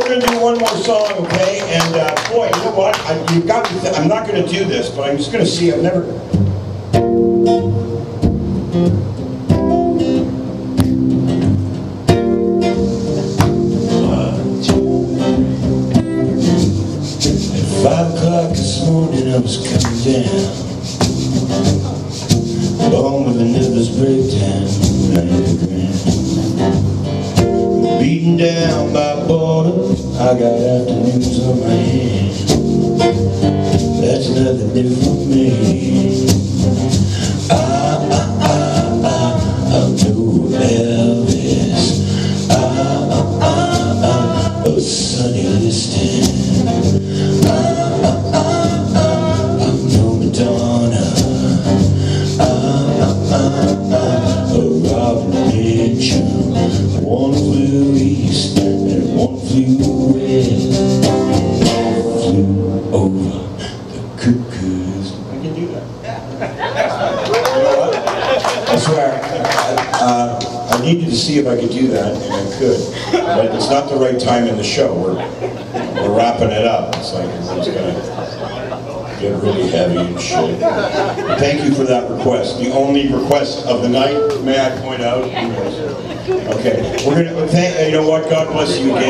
we're going to do one more song, okay? And boy, you know what? You've got to I'm not going to do this, but I'm just going to see. I've never. At 5 o'clock this morning, I was coming down, along with an Elvis breakdown, beaten down by boredom. I got afternoons on my hands. That's nothing new for me. I'm no Elvis. A Sonny Liston. I'm no Madonna. A Robin Mitchum. One flew east and one flew west. One flew over the cuckoos. I can do that. I swear. I needed to see if I could do that, and I could, but it's not the right time in the show. We're wrapping it up. It's like it's gonna get really heavy and shit. Thank you for that request. The only request of the night, may I point out? Okay, we're gonna. You know what? God bless you again.